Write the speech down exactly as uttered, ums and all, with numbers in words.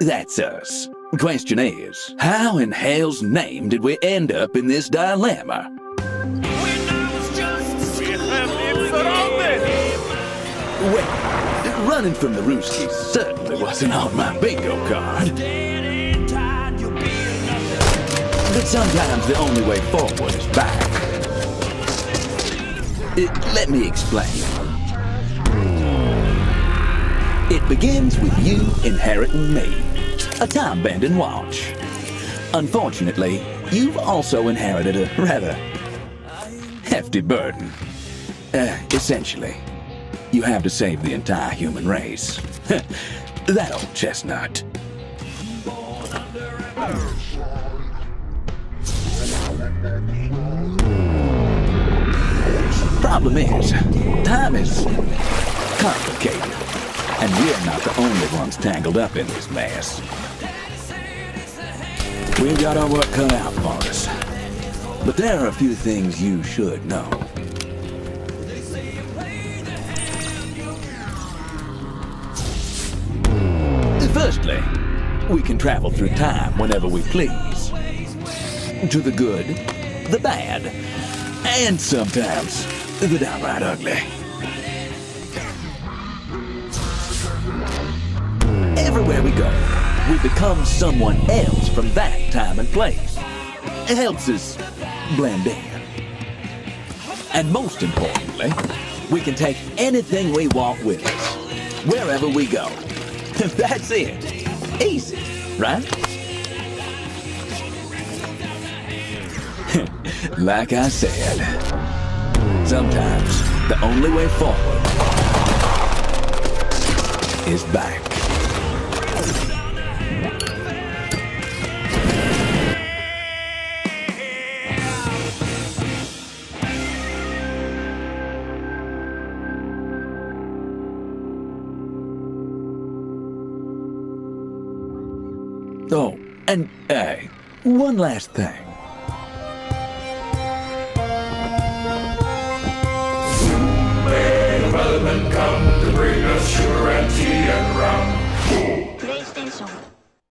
That's us. Question is, how in hell's name did we end up in this dilemma? When I was just we have been well, running from the Rooskies certainly wasn't on my bingo card. But sometimes the only way forward is back. It, let me explain. It begins with you inheriting me, a time-bending watch. Unfortunately, you've also inherited a rather hefty burden. Uh, essentially, you have to save the entire human race. That old chestnut. Problem is, time is complicated. And we're not the only ones tangled up in this mess. We've got our work cut out for us. But there are a few things you should know. Firstly, we can travel through time whenever we please. To the good, the bad, and sometimes the downright ugly. Everywhere we go, we become someone else from that time and place. It helps us blend in. And most importantly, we can take anything we want with us, wherever we go. That's it. Easy, right? Like I said, sometimes the only way forward is back. Oh, and, uh, one last thing. May the weatherman come to bring us sugar and tea and rum.